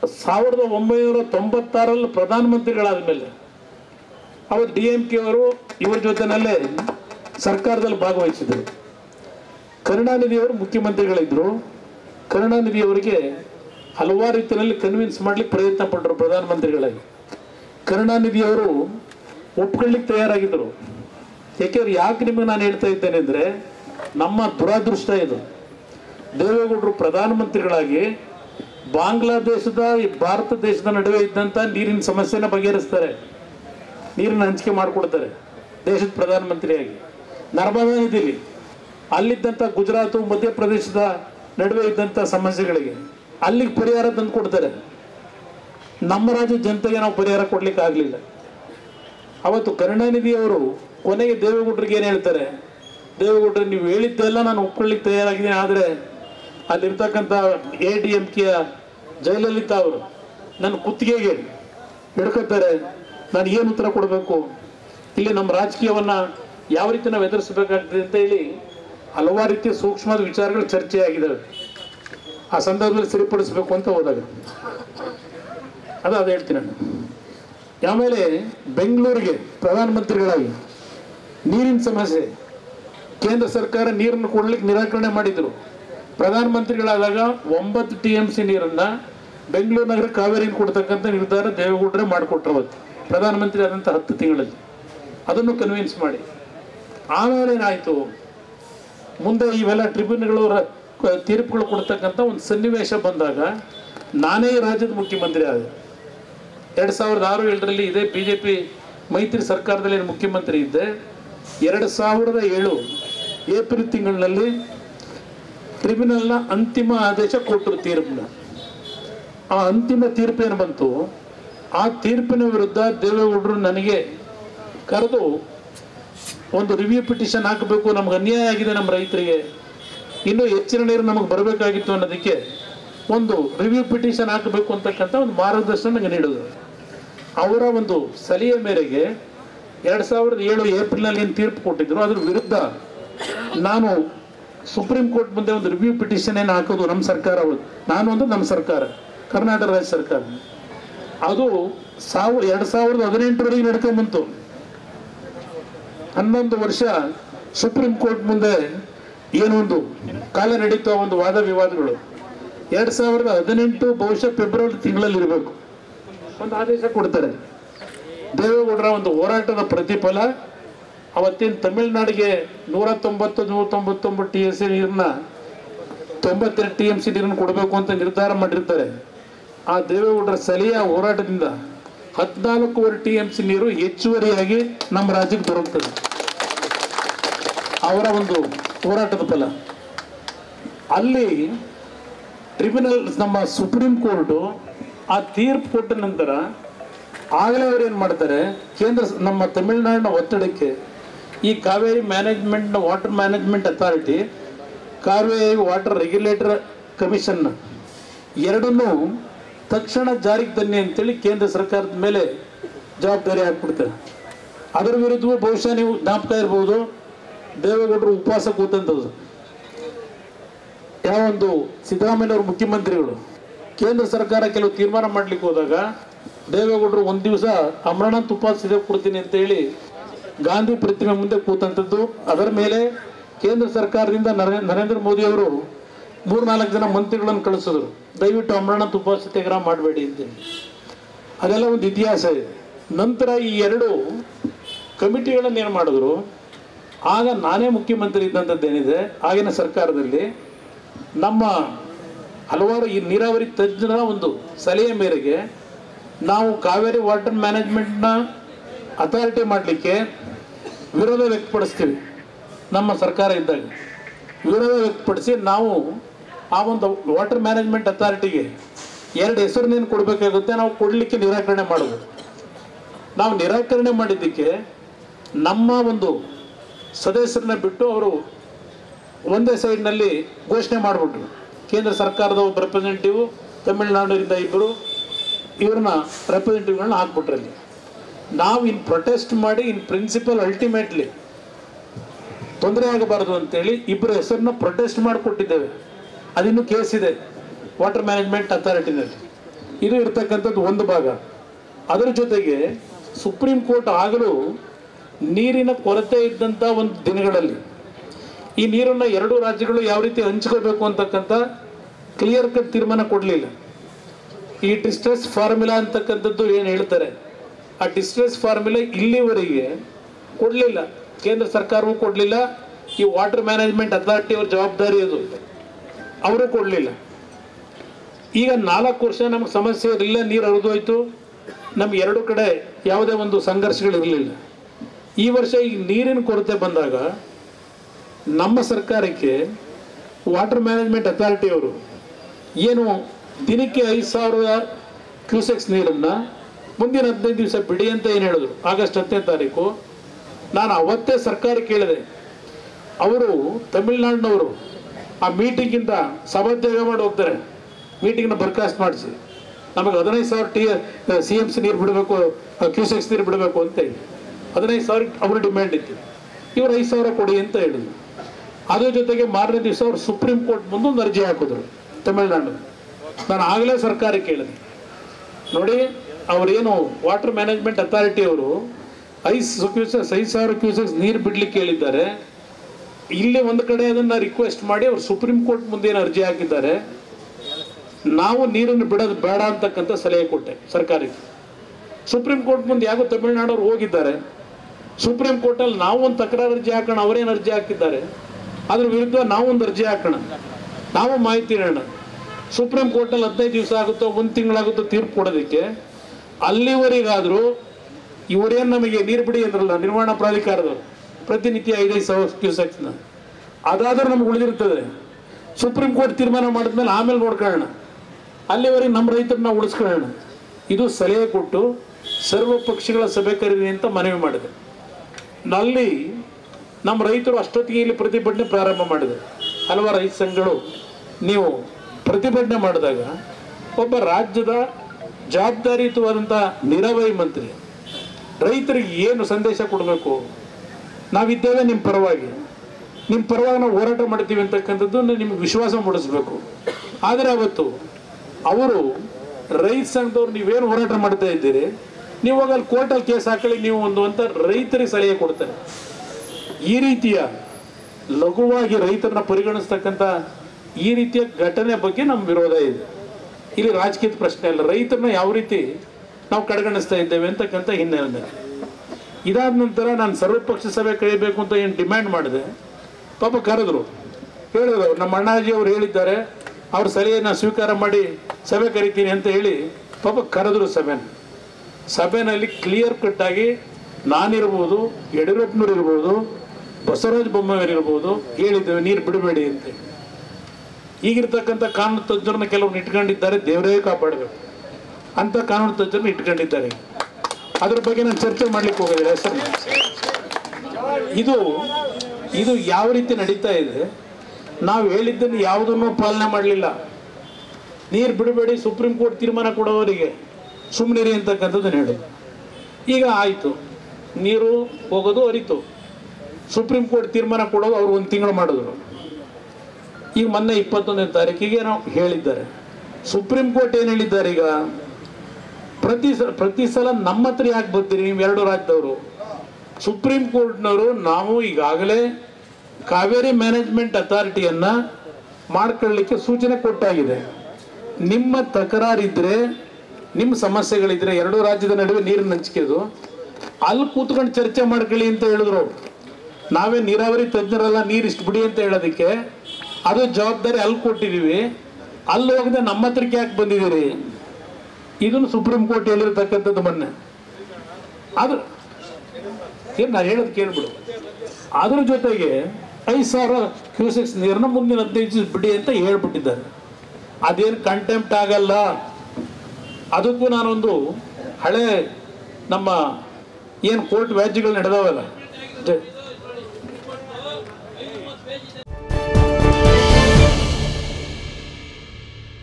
1996 ಪ್ರಧಾನಮಂತ್ರಿಗಳಾದಮೇಲೆ ಅವರು ಡಿಎಂಕೆ ಅವರು ಇವರ ಜೊತೆನಲ್ಲೇ ಸರ್ಕಾರದಲ್ಲಿ ಭಾಗವಹಿಸಿದರು. ಕರುಣಾನಿಧಿ ಅವರು ಮುಖ್ಯಮಂತ್ರಿಗಳಿದ್ದರು. ಕರುಣಾನಿಧಿ ಅವರಿಗೆ ಹಲವಾರು ರೀತಿಯಲ್ಲಿ ಕನ್ವಿನ್ಸ್ ಮಾಡಲಿಕ್ಕೆ ಪ್ರಯತ್ನ ಪಟ್ಟರು ಪ್ರಧಾನಮಂತ್ರಿಗಳಾಗಿ. ಕರುಣಾನಿಧಿ ಅವರು ಒಪ್ಪಿಕೊಳ್ಳಕ್ಕೆ ತಯಾರಾಗಿದ್ದರು. ಯಾಕೆಂದ್ರೆ ಯಾಕೆ ನಿಮಗೆ ನಾನು ಹೇಳ್ತಾ ಇದ್ದೇನೆ ಅಂದ್ರೆ ನಮ್ಮ ದುರದೃಷ್ಟ ಇದು. ದೇವೇಗೌಡರು ಪ್ರಧಾನಮಂತ್ರಿಗಳಾಗಿ ಬಾಂಗ್ಲಾದೇಶದ ಭಾರತ ದೇಶದ ನಡುವೆ ಇದ್ದಂಥ ನೀರಿನ ಸಮಸ್ಯೆನ ಬಗೆಹರಿಸ್ತಾರೆ, ನೀರನ್ನು ಹಂಚಿಕೆ ಮಾಡಿಕೊಡ್ತಾರೆ ದೇಶದ ಪ್ರಧಾನಮಂತ್ರಿಯಾಗಿ. ನರ್ಮದಾ ನದಿಲಿ ಅಲ್ಲಿದ್ದಂಥ ಗುಜರಾತು ಮಧ್ಯಪ್ರದೇಶದ ನಡುವೆ ಇದ್ದಂಥ ಸಮಸ್ಯೆಗಳಿಗೆ ಅಲ್ಲಿಗೆ ಪರಿಹಾರ ತಂದು ಕೊಡ್ತಾರೆ. ನಮ್ಮ ರಾಜ್ಯದ ಜನತೆಗೆ ನಾವು ಪರಿಹಾರ ಕೊಡಲಿಕ್ಕೆ ಆಗಲಿಲ್ಲ. ಅವತ್ತು ಕರುಣಾನಿಧಿಯವರು ಕೊನೆಗೆ ದೇವೇಗೌಡರಿಗೆ ಏನು ಹೇಳ್ತಾರೆ, ದೇವೇಗೌಡರು ನೀವು ಹೇಳಿದ್ದೆಲ್ಲ ನಾನು ಒಪ್ಕೊಳ್ಳಿಕ್ಕೆ ತಯಾರಾಗಿದ್ದೀನಿ, ಆದರೆ ಅಲ್ಲಿರ್ತಕ್ಕಂಥ ADMK ಜಯಲಲಿತಾ ಅವರು ನನ್ನ ಕುತ್ತಿಗೆಗೆ ಹಿಡ್ಕೊತಾರೆ, ನಾನು ಏನು ಉತ್ತರ ಕೊಡಬೇಕು, ಇಲ್ಲಿ ನಮ್ಮ ರಾಜಕೀಯವನ್ನು ಯಾವ ರೀತಿ ನಾವು ಎದುರಿಸಬೇಕಾಗ್ತದೆ ಅಂತ ಹೇಳಿ ಹಲವಾರು ರೀತಿಯ ಸೂಕ್ಷ್ಮವಾದ ವಿಚಾರಗಳು ಚರ್ಚೆಯಾಗಿದ್ದಾವೆ. ಆ ಸಂದರ್ಭದಲ್ಲಿ ಸರಿಪಡಿಸಬೇಕು ಅಂತ ಹೋದಾಗ ಅದು ಹೇಳ್ತೀನಿ ನಾನು. ಆಮೇಲೆ ಬೆಂಗಳೂರಿಗೆ ಪ್ರಧಾನಮಂತ್ರಿಗಳಾಗಿ ನೀರಿನ ಸಮಸ್ಯೆ, ಕೇಂದ್ರ ಸರ್ಕಾರ ನೀರನ್ನು ಕೊಡಲಿಕ್ಕೆ ನಿರಾಕರಣೆ ಮಾಡಿದರು. ಪ್ರಧಾನಮಂತ್ರಿಗಳಾದಾಗ 9 TMC ನೀರನ್ನು ಬೆಂಗಳೂರು ನಗರ ಕಾವೇರಿಗೆ ಕೊಡ್ತಕ್ಕಂಥ ನಿರ್ಧಾರ ದೇವೇಗೌಡರೇ ಮಾಡಿಕೊಟ್ರು ಅವತ್ತು ಪ್ರಧಾನಮಂತ್ರಿ ಆದಂಥ 10 ತಿಂಗಳಲ್ಲಿ. ಅದನ್ನು ಕನ್ವಿನ್ಸ್ ಮಾಡಿ ಆಮೇಲೆ ಏನಾಯಿತು, ಮುಂದೆ ಇವೆಲ್ಲ ಟ್ರಿಬ್ಯುನಲ್ಗಳು ತೀರ್ಪುಗಳು ಕೊಡ್ತಕ್ಕಂಥ ಒಂದು ಸನ್ನಿವೇಶ ಬಂದಾಗ ನಾನೇ ರಾಜ್ಯದ ಮುಖ್ಯಮಂತ್ರಿ ಆದ. 2006-7 ಇದೇ BJP ಮೈತ್ರಿ ಸರ್ಕಾರದಲ್ಲಿ ಮುಖ್ಯಮಂತ್ರಿ ಇದ್ದೆ. 2007 ಏಪ್ರಿಲ್ ತಿಂಗಳಿನಲ್ಲಿ ಟ್ರಿಬ್ಯುನಲ್ನ ಅಂತಿಮ ಆದೇಶ ಕೊಟ್ಟರು, ತೀರ್ಪನ್ನ. ಆ ಅಂತಿಮ ತೀರ್ಪು ಏನು ಬಂತು, ಆ ತೀರ್ಪಿನ ವಿರುದ್ಧ ದೇವೇಗೌಡರು ನನಗೆ ಕರೆದು ಒಂದು ರಿವ್ಯೂ ಪಿಟಿಷನ್ ಹಾಕಬೇಕು, ನಮ್ಗೆ ಅನ್ಯಾಯ ಆಗಿದೆ, ನಮ್ಮ ರೈತರಿಗೆ ಇನ್ನೂ ಹೆಚ್ಚಿನ ನೀರು ನಮಗೆ ಬರಬೇಕಾಗಿತ್ತು ಅನ್ನೋದಕ್ಕೆ ಒಂದು ರಿವ್ಯೂ ಪಿಟಿಷನ್ ಹಾಕಬೇಕು ಅಂತಕ್ಕಂಥ ಒಂದು ಮಾರ್ಗದರ್ಶನ ನನಗೆ ನೀಡಿದ್ರು. ಅವರ ಒಂದು ಸಲಹೆ ಮೇರೆಗೆ 2007 ಏಪ್ರಿಲ್ನಲ್ಲಿ ಏನು ತೀರ್ಪು ಕೊಟ್ಟಿದ್ರು ಅದ್ರ ವಿರುದ್ಧ ನಾನು ಸುಪ್ರೀಂ ಕೋರ್ಟ್ ಮುಂದೆ ಒಂದು ರಿವ್ಯೂ ಪಿಟಿಷನ್ ಏನು ಹಾಕೋದು ನಮ್ಮ ಸರ್ಕಾರ, ನಾನು ಅಂದ್ರೆ ನಮ್ಮ ಸರ್ಕಾರ ಕರ್ನಾಟಕ ರಾಜ್ಯ ಸರ್ಕಾರ. ಅದು 2018 ನಡ್ಕೊಂಡ್ಬಂತು. 11 ವರ್ಷ ಸುಪ್ರೀಂ ಕೋರ್ಟ್ ಮುಂದೆ ಏನೊಂದು ಕಾಲ ನಡೀತು ಒಂದು ವಾದ ವಿವಾದಗಳು. 2018 ಬಹುಶಃ ಫೆಬ್ರವರಿ ತಿಂಗಳಲ್ಲಿ ಇರಬೇಕು, ಒಂದು ಆದೇಶ ಕೊಡ್ತಾರೆ. ದೇವೇಗೌಡರ ಒಂದು ಹೋರಾಟದ ಪ್ರತಿಫಲ ಅವತ್ತಿನ ತಮಿಳುನಾಡಿಗೆ 190-199 TMC ನೀರನ್ನ 92 TMC ನೀರನ್ನು ಕೊಡಬೇಕು ಅಂತ ನಿರ್ಧಾರ ಮಾಡಿರ್ತಾರೆ. ಆ ದೇವೇಗೌಡರ ಸಲಹೆಯ ಹೋರಾಟದಿಂದ 14.5 TMC ನೀರು ಹೆಚ್ಚುವರಿಯಾಗಿ ನಮ್ಮ ರಾಜ್ಯಕ್ಕೆ ದೊರಕುತ್ತದೆ, ಅವರ ಒಂದು ಹೋರಾಟದ ಫಲ. ಅಲ್ಲಿ ಟ್ರಿಬ್ಯುನಲ್ ನಮ್ಮ ಸುಪ್ರೀಂ ಕೋರ್ಟು ಆ ತೀರ್ಪು ಕೊಟ್ಟ ನಂತರ ಆಗಲೇ ಅವ್ರು ಏನು ಮಾಡ್ತಾರೆ, ಕೇಂದ್ರ ನಮ್ಮ ತಮಿಳುನಾಡಿನ ಒತ್ತಡಕ್ಕೆ ಈ ಕಾವೇರಿ ಮ್ಯಾನೇಜ್ಮೆಂಟ್ನ water management authority, Kaveri water regulator ಕಮಿಷನ್ನ ಎರಡನ್ನೂ ತಕ್ಷಣ ಜಾರಿಗೆ ತನ್ನಿ ಅಂತೇಳಿ ಕೇಂದ್ರ ಸರ್ಕಾರದ ಮೇಲೆ ಜವಾಬ್ದಾರಿ ಹಾಕ್ಬಿಡ್ತಾರೆ. ಅದರ ವಿರುದ್ಧವೂ ಬಹುಶಃ ನೀವು ಜ್ಞಾಪಕ ಇರ್ಬೋದು, ದೇವೇಗೌಡರು ಉಪವಾಸ ಕೂತಂಥದ್ದು. ಯಾವೊಂದು ಸಿದ್ದರಾಮಯ್ಯನವರು ಮುಖ್ಯಮಂತ್ರಿಗಳು ಕೇಂದ್ರ ಸರ್ಕಾರ ಕೆಲವು ತೀರ್ಮಾನ ಮಾಡಲಿಕ್ಕೆ ಹೋದಾಗ ದೇವೇಗೌಡರು ಒಂದು ದಿವಸ ಅಮರನಾಥ್ ಉಪವಾಸ ಇದೆ ಕೊಡ್ತೀನಿ ಅಂತೇಳಿ ಗಾಂಧಿ ಪ್ರತಿಮೆ ಮುಂದೆ ಕೂತಂಥದ್ದು. ಅದರ ಮೇಲೆ ಕೇಂದ್ರ ಸರ್ಕಾರದಿಂದ ನರೇಂದ್ರ ಮೋದಿಯವರು 3-4 ಜನ ಮಂತ್ರಿಗಳನ್ನು ಕಳಿಸಿದ್ರು, ದಯವಿಟ್ಟು ಅಮರನಾಥ್ ಉಪವಾಸ ಸತ್ಯಾಗ್ರಹ ಮಾಡಬೇಡಿ ಅಂತೇಳಿ. ಅದೆಲ್ಲ ಒಂದು ಇತಿಹಾಸ ಇದೆ. ನಂತರ ಈ 2 ಕಮಿಟಿಗಳನ್ನು ಏನು ಮಾಡಿದ್ರು, ಆಗ ನಾನೇ ಮುಖ್ಯಮಂತ್ರಿ ಇದ್ದಂಥದ್ದೇನಿದೆ ಆಗಿನ ಸರ್ಕಾರದಲ್ಲಿ, ನಮ್ಮ ಹಲವಾರು ಈ ನೀರಾವರಿ ತಜ್ಞರ ಒಂದು ಸಲಹೆ ಮೇರೆಗೆ ನಾವು ಕಾವೇರಿ ವಾಟರ್ ಮ್ಯಾನೇಜ್ಮೆಂಟ್ನ ಅಥಾರಿಟಿ ಮಾಡಲಿಕ್ಕೆ ವಿರೋಧ ವ್ಯಕ್ತಪಡಿಸ್ತೀವಿ. ನಮ್ಮ ಸರ್ಕಾರ ಇದ್ದಾಗ ವಿರೋಧ ವ್ಯಕ್ತಪಡಿಸಿ ನಾವು ಆ ಒಂದು ವಾಟರ್ ಮ್ಯಾನೇಜ್ಮೆಂಟ್ ಅಥಾರಿಟಿಗೆ 2 ಹೆಸರನ್ನೇನು ಕೊಡಬೇಕಾಗುತ್ತೆ, ನಾವು ಕೊಡಲಿಕ್ಕೆ ನಿರಾಕರಣೆ ಮಾಡೋದು. ನಾವು ನಿರಾಕರಣೆ ಮಾಡಿದ್ದಕ್ಕೆ ನಮ್ಮ ಒಂದು ಸದಸ್ಯರನ್ನ ಬಿಟ್ಟು ಅವರು ಒಂದೇ ಸೈಡ್ನಲ್ಲಿ ಘೋಷಣೆ ಮಾಡಿಬಿಟ್ರು, ಕೇಂದ್ರ ಸರ್ಕಾರದ ಒಬ್ಬ ರೆಪ್ರೆಸೆಂಟೇಟಿವ್, ತಮಿಳುನಾಡಿನಿಂದ ಇಬ್ಬರು, ಇವ್ರನ್ನ ರೆಪ್ರೆಸೆಂಟೇಟಿವ್ಗಳನ್ನ ಹಾಕ್ಬಿಟ್ರಲ್ಲಿ. ನಾವು ಇನ್ ಪ್ರೊಟೆಸ್ಟ್ ಮಾಡಿ ಇನ್ ಪ್ರಿನ್ಸಿಪಲ್ ಅಲ್ಟಿಮೇಟ್ಲಿ ತೊಂದರೆ ಆಗಬಾರ್ದು ಅಂತೇಳಿ 2 ಹೆಸರನ್ನ ಪ್ರೊಟೆಸ್ಟ್ ಮಾಡಿಕೊಟ್ಟಿದ್ದೇವೆ. ಅದಿನ್ನೂ ಕೇಸ್ ಇದೆ ವಾಟರ್ ಮ್ಯಾನೇಜ್ಮೆಂಟ್ ಅಥಾರಿಟಿನಲ್ಲಿ. ಇದು ಇರತಕ್ಕಂತದ್ದು ಒಂದು ಭಾಗ. ಅದರ ಜೊತೆಗೆ ಸುಪ್ರೀಂ ಕೋರ್ಟ್ ಆಗಲೂ ನೀರಿನ ಕೊರತೆ ಇದ್ದಂತ ಒಂದು ದಿನಗಳಲ್ಲಿ ಈ ನೀರನ್ನ ಎರಡು ರಾಜ್ಯಗಳು ಯಾವ ರೀತಿ ಹಂಚಿಕೊಳ್ಳಬೇಕು ಅಂತಕ್ಕಂತ ಕ್ಲಿಯರ್ ಕಟ್ ನಿರ್ಣಯ ಕೊಡಲಿಲ್ಲ. ಈ ಡಿಸ್ಟ್ರೆಸ್ ಫಾರ್ಮುಲಾ ಅಂತಕ್ಕಂತದ್ದು ಏನು ಹೇಳ್ತಾರೆ ಆ ಡಿಸ್ಟ್ರೆಸ್ ಫಾರ್ಮುಲಾ ಇಲ್ಲಿವರೆಗೆ ಕೊಡಲಿಲ್ಲ, ಕೇಂದ್ರ ಸರ್ಕಾರವೂ ಕೊಡಲಿಲ್ಲ, ಈ ವಾಟರ್ ಮ್ಯಾನೇಜ್ಮೆಂಟ್ ಅಥಾರಿಟಿ ಅವರ ಜವಾಬ್ದಾರಿ ಅದು, ಅವರು ಕೊಡಲಿಲ್ಲ. ಈಗ 4 ವರ್ಷ ನಮಗೆ ಸಮಸ್ಯೆ ಇರಲಿಲ್ಲ, ನೀರು ಹರಿದು ಹೋಯ್ತು, ನಮ್ಗೆ ಎರಡು ಕಡೆ ಯಾವುದೇ ಒಂದು ಸಂಘರ್ಷಗಳಿರಲಿಲ್ಲ. ಈ ವರ್ಷ ಈ ನೀರಿನ ಕೊರತೆ ಬಂದಾಗ ನಮ್ಮ ಸರ್ಕಾರಕ್ಕೆ ವಾಟರ್ ಮ್ಯಾನೇಜ್ಮೆಂಟ್ ಅಥಾರಿಟಿ ಅವರು ಏನು ದಿನಕ್ಕೆ 5,000 ಕ್ಯೂಸೆಕ್ಸ್ ನೀರನ್ನು ಮುಂದಿನ 15 ದಿವಸ ಬಿಡಿ ಅಂತ ಏನು ಹೇಳಿದ್ರು ಆಗಸ್ಟ್ 10ನೇ ತಾರೀಕು. ನಾನು ಅವತ್ತೇ ಸರ್ಕಾರ ಕೇಳಿದೆ, ಅವರು ತಮಿಳ್ನಾಡಿನವರು ಆ ಮೀಟಿಂಗಿಂದ ಸಭಾತ್ಯಾಗ ಮಾಡಿ ಹೋಗ್ತಾರೆ, ಮೀಟಿಂಗ್ನ ಬರ್ಕಾಸ್ಟ್ ಮಾಡಿಸಿ ನಮಗೆ 15,000 CMC ನೀರು ಬಿಡಬೇಕು, ಕ್ಯೂಸೆಕ್ಸ್ ನೀರು ಬಿಡಬೇಕು ಅಂತ ಹೇಳಿ 15,000 ಅವ್ರ ಡಿಮ್ಯಾಂಡ್ ಇತ್ತು. ಇವರು 5,000 ಕೊಡಿ ಅಂತ ಹೇಳಿದ್ರು. ಅದ್ರ ಜೊತೆಗೆ ಮಾರನೇ ದಿವಸ ಅವರು ಸುಪ್ರೀಂ ಕೋರ್ಟ್ ಮುಂದೆ ಒಂದು ಅರ್ಜಿ ಹಾಕಿದ್ರು ತಮಿಳ್ನಾಡು. ನಾನು ಆಗಲೇ ಸರ್ಕಾರ ಕೇಳಿದೆ, ನೋಡಿ ಅವರೇನು ವಾಟರ್ ಮ್ಯಾನೇಜ್ಮೆಂಟ್ ಅಥಾರಿಟಿ ಅವರು 5,000 ಕ್ಯೂಸೆಕ್ಸ್ ನೀರು ಬಿಡ್ಲಿಕ್ಕೆ ಹೇಳಿದ್ದಾರೆ, ಇಲ್ಲಿ ಒಂದು ಕಡೆ ಅದನ್ನು ರಿಕ್ವೆಸ್ಟ್ ಮಾಡಿ ಅವರು ಸುಪ್ರೀಂ ಕೋರ್ಟ್ ಮುಂದೆ ಏನು ಅರ್ಜಿ ಹಾಕಿದ್ದಾರೆ, ನಾವು ನೀರನ್ನು ಬಿಡೋದು ಬೇಡ ಅಂತಕ್ಕಂಥ ಸಲಹೆ ಕೊಟ್ಟೆ ಸರ್ಕಾರಕ್ಕೆ. ಸುಪ್ರೀಂ ಕೋರ್ಟ್ ಮುಂದೆ ಯಾಕೋ ತಮಿಳ್ನಾಡವ್ರು ಹೋಗಿದ್ದಾರೆ, ಸುಪ್ರೀಂ ಕೋರ್ಟಲ್ಲಿ ನಾವು ಒಂದು ತಕರಾರು ಅರ್ಜಿ ಹಾಕೋಣ, ಅವರೇನು ಅರ್ಜಿ ಹಾಕಿದ್ದಾರೆ ಅದ್ರ ವಿರುದ್ಧ ನಾವೊಂದು ಅರ್ಜಿ ಹಾಕೋಣ, ನಾವು ಮಾಹಿತಿ ನೀಡೋಣ. ಸುಪ್ರೀಂ ಕೋರ್ಟಲ್ಲಿ 15 ದಿವಸ ಆಗುತ್ತೋ 1 ತಿಂಗಳಾಗುತ್ತೋ ತೀರ್ಪು ಕೊಡೋದಕ್ಕೆ, ಅಲ್ಲಿವರೆಗಾದರೂ ಇವರೇನು ನಮಗೆ ನೀರು ಬಿಡಿ ಅಂದ್ರಲ್ಲ ನಿರ್ವಹಣಾ ಪ್ರಾಧಿಕಾರದವರು ಪ್ರತಿನಿತ್ಯ 5,000 ಕ್ಯೂಸೆಕ್ಸ್ನ, ಅದಾದರೂ ನಮ್ಗೆ ಉಳಿದಿರ್ತದೆ. ಸುಪ್ರೀಂ ಕೋರ್ಟ್ ತೀರ್ಮಾನ ಮಾಡಿದ್ಮೇಲೆ ಆಮೇಲೆ ನೋಡ್ಕೊಳ್ಳೋಣ, ಅಲ್ಲಿವರೆಗೆ ನಮ್ಮ ರೈತರನ್ನ ಉಳಿಸ್ಕೊಳ್ಳೋಣ. ಇದು ಸಲಹೆ ಕೊಟ್ಟು ಸರ್ವ ಪಕ್ಷಗಳ ಸಭೆ ಕರೀರಿ ಅಂತ ಮನವಿ ಮಾಡಿದೆ. ನಲ್ಲಿ ನಮ್ಮ ರೈತರು ಅಷ್ಟೊತ್ತಿಗೆ ಇಲ್ಲಿ ಪ್ರತಿಭಟನೆ ಪ್ರಾರಂಭ ಮಾಡಿದರು. ಹಲವಾರು ರೈತ ಸಂಘಗಳು ನೀವು ಪ್ರತಿಭಟನೆ ಮಾಡಿದಾಗ ಒಬ್ಬ ರಾಜ್ಯದ ಜವಾಬ್ದಾರಿಯುತವಾದಂಥ ನೀರಾವರಿ ಮಂತ್ರಿ ರೈತರಿಗೆ ಏನು ಸಂದೇಶ ಕೊಡಬೇಕು, ನಾವಿದ್ದೇವೆ ನಿಮ್ಮ ಪರವಾಗಿ, ನಿಮ್ಮ ಪರವಾಗಿ ನಾವು ಹೋರಾಟ ಮಾಡ್ತೀವಿ ಅಂತಕ್ಕಂಥದ್ದು ನಿಮ್ಗೆ ವಿಶ್ವಾಸ ಮೂಡಿಸ್ಬೇಕು. ಆದರೆ ಅವತ್ತು ಅವರು ರೈತ ಸಂಘದವ್ರು ನೀವೇನು ಹೋರಾಟ ಮಾಡ್ತಾ ಇದ್ದೀರಿ, ನೀವು ಹೋಗಲ್ಲಿ ಕೋರ್ಟಲ್ಲಿ ಕೇಸ್ ಹಾಕೊಳ್ಳಿ ನೀವು ಒಂದು ಅಂತ ರೈತರಿಗೆ ಸಲಹೆ ಕೊಡ್ತಾರೆ. ಈ ರೀತಿಯ ಲಘುವಾಗಿ ರೈತರನ್ನ ಪರಿಗಣಿಸ್ತಕ್ಕಂಥ ಈ ರೀತಿಯ ಘಟನೆ ಬಗ್ಗೆ ನಮ್ಮ ವಿರೋಧ ಇದೆ. ಇಲ್ಲಿ ರಾಜಕೀಯದ ಪ್ರಶ್ನೆ ಅಲ್ಲ, ರೈತರನ್ನ ಯಾವ ರೀತಿ ನಾವು ಕಡೆಗಣಿಸ್ತಾ ಇದ್ದೇವೆ ಅಂತಕ್ಕಂಥ ಹಿನ್ನೆಲೆ. ಇದಾದ ನಂತರ ನಾನು ಸರ್ವಪಕ್ಷ ಸಭೆ ಕರೀಬೇಕು ಅಂತ ಏನು ಡಿಮ್ಯಾಂಡ್ ಮಾಡಿದೆ, ಪಾಪ ಕರೆದ್ರು, ಹೇಳಿದ್ರು ನಮ್ಮ ಅಣ್ಣಾಜಿ ಅವರು ಹೇಳಿದ್ದಾರೆ, ಅವ್ರ ಸಲಹೆಯನ್ನು ಸ್ವೀಕಾರ ಮಾಡಿ ಸಭೆ ಕರಿತೀನಿ ಅಂತ ಹೇಳಿ ಪಾಪ ಕರೆದ್ರು ಸಭೆನಲ್ಲಿ ಕ್ಲಿಯರ್ ಕಟ್ ಆಗಿ ನಾನಿರ್ಬೋದು, ಯಡಿಯೂರಪ್ಪನವ್ರು ಇರ್ಬೋದು, ಬಸವರಾಜ ಬೊಮ್ಮಾಯಿ ಇರ್ಬೋದು ಹೇಳಿದ್ದೇವೆ ನೀರು ಬಿಡಬೇಡಿ ಅಂತ. ಈಗಿರ್ತಕ್ಕಂಥ ಕಾನೂನು ತಜ್ಞರನ್ನ ಕೆಲವ್ರನ್ನ ಇಟ್ಕೊಂಡಿದ್ದಾರೆ, ದೇವರೇ ಕಾಪಾಡಬೇಕು ಅಂತ ಕಾನೂನು ತಜ್ಞರನ್ನ ಇಟ್ಕೊಂಡಿದ್ದಾರೆ. ಅದ್ರ ಬಗ್ಗೆ ನಾನು ಚರ್ಚೆ ಮಾಡ್ಲಿಕ್ಕೆ ಹೋಗೋದಿಲ್ಲ ಸರ್. ಇದು ಇದು ಯಾವ ರೀತಿ ನಡೀತಾ ಇದೆ, ನಾವು ಹೇಳಿದ್ದನ್ನು ಯಾವುದನ್ನು ಪಾಲನೆ ಮಾಡಲಿಲ್ಲ. ನೀರು ಬಿಡಬೇಡಿ, ಸುಪ್ರೀಂ ಕೋರ್ಟ್ ತೀರ್ಮಾನ ಕೊಡೋವರಿಗೆ ಸುಮ್ಮನಿರಿ ಅಂತಕ್ಕಂಥದ್ದನ್ನು ಹೇಳೋದು. ಈಗ ಆಯಿತು, ನೀರು ಹೋಗೋದು ಅರಿತು, ಸುಪ್ರೀಂ ಕೋರ್ಟ್ ತೀರ್ಮಾನ ಕೊಡೋದು ಅವ್ರು 1 ತಿಂಗಳು ಮಾಡಿದ್ರು. ಈಗ ಮೊನ್ನೆ 21ನೇ ತಾರೀಕಿಗೆ ನಾವು ಹೇಳಿದ್ದಾರೆ, ಸುಪ್ರೀಂ ಕೋರ್ಟ್ ಏನು ಹೇಳಿದ್ದಾರೆ ಈಗ, ಪ್ರತಿ ಸಲ ನಮ್ಮ ಹತ್ರ ಯಾಕೆ ಬರ್ತೀರಿ ನೀವು 2 ರಾಜ್ಯದವರು, ಸುಪ್ರೀಂ ಕೋರ್ಟ್ನವರು ನಾವು ಈಗಾಗಲೇ ಕಾವೇರಿ ಮ್ಯಾನೇಜ್ಮೆಂಟ್ ಅಥಾರಿಟಿಯನ್ನು ಮಾಡ್ಕೊಳ್ಳಲಿಕ್ಕೆ ಸೂಚನೆ ಕೊಟ್ಟಾಗಿದೆ, ನಿಮ್ಮ ತಕರಾರಿದ್ದರೆ ನಿಮ್ಮ ಸಮಸ್ಯೆಗಳಿದ್ದರೆ 2 ರಾಜ್ಯದ ನಡುವೆ ನೀರನ್ನು ಹಂಚಿಕೆದು ಅಲ್ಲಿ ಕೂತ್ಕೊಂಡು ಚರ್ಚೆ ಮಾಡ್ಕೊಳ್ಳಿ ಅಂತ ಹೇಳಿದ್ರು. ನಾವೇ ನೀರಾವರಿ ತಜ್ಞರೆಲ್ಲ ನೀರು ಇಷ್ಟು ಬಿಡಿ ಅಂತ ಹೇಳೋದಕ್ಕೆ ಅದು ಜವಾಬ್ದಾರಿ ಅಲ್ಲಿ ಕೊಟ್ಟಿದ್ದೀವಿ, ಅಲ್ಲಿ ಹೋಗದೆ ನಮ್ಮ ಹತ್ರಕ್ಕೆ ಯಾಕೆ ಬಂದಿದ್ದೀರಿ, ಇದನ್ನು ಸುಪ್ರೀಂ ಕೋರ್ಟ್ ಹೇಳಿರ್ತಕ್ಕಂಥದ್ದು ಮೊನ್ನೆ. ಆದ್ರೆ ಏನು ನಾನು ಹೇಳೋದು ಕೇಳ್ಬಿಡು. ಅದ್ರ ಜೊತೆಗೆ 5,000 ಕ್ಯೂಸೆಕ್ಸ್ ನೀರನ್ನ ಮುಂದಿನ 15 ದಿವಸ ಬಿಡಿ ಅಂತ ಹೇಳ್ಬಿಟ್ಟಿದ್ದಾರೆ. ಅದೇನು ಕಂಟೆಂಪ್ಟ್ ಆಗಲ್ಲ, ಅದಕ್ಕೂ ನಾನೊಂದು ಹಳೆ ನಮ್ಮ ಏನು ಕೋರ್ಟ್ ವ್ಯಾಜ್ಯಗಳು ನಡೆದವಲ್ಲ